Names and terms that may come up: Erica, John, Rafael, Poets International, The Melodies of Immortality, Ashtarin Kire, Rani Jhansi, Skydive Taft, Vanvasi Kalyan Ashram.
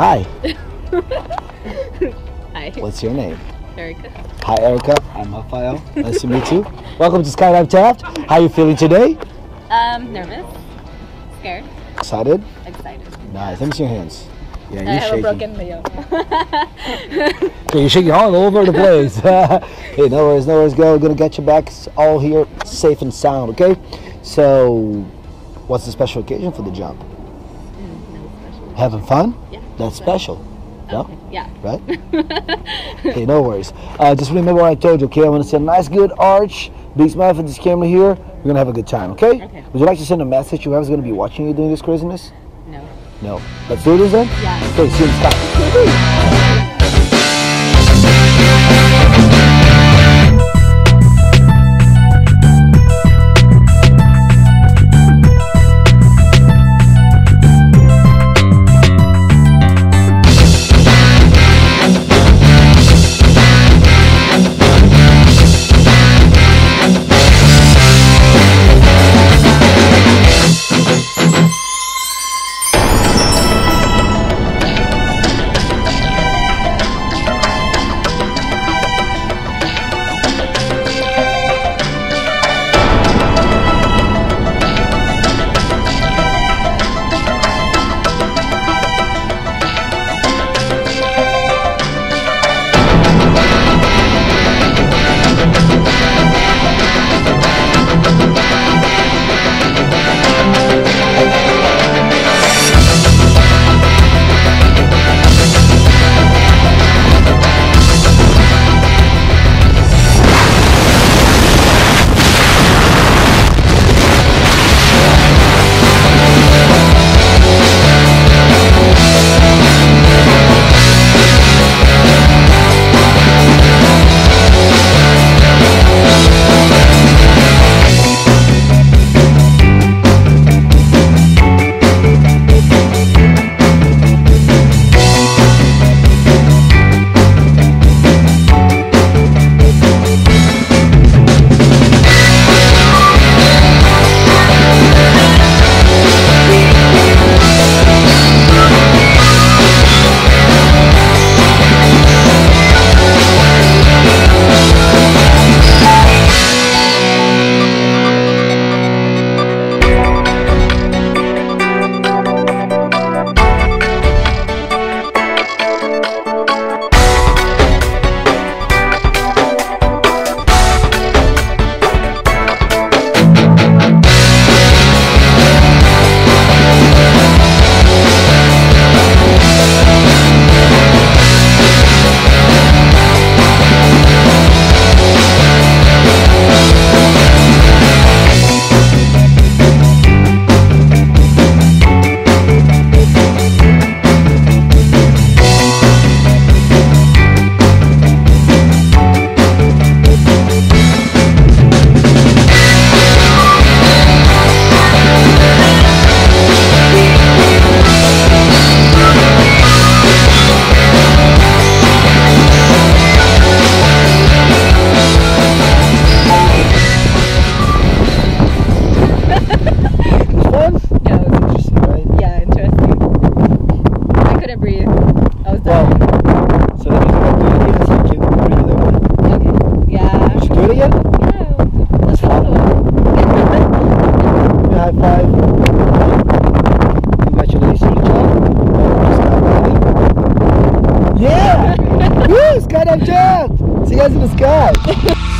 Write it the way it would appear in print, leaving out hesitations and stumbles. Hi. Hi. What's your name? Erica. Hi, Erica. I'm Rafael. Nice to meet you. Welcome to Skydive Taft. How are you feeling today? Nervous. Scared. Excited? Excited. Nice. Let me see your hands. Yeah, you're shaking. A broken video. Okay, you're shaking all over the place. Hey, no worries, no worries, girl. We're going to get you back all here safe and sound, okay? So, what's the special occasion for the jump? No special. Having fun? Yeah. That's special. No? Okay. Yeah. Right? Okay, no worries. Just remember what I told you, okay? I'm going to send a nice, good arch. Big smile for this camera here. We're going to have a good time, okay? Okay. Would you like to send a message to whoever's going to be watching you doing this craziness? No. No. Let's do this then? Yeah. Okay, see you in the sky. Congratulations, John. Yeah! Woo! Skydive Taft! See you guys in the sky!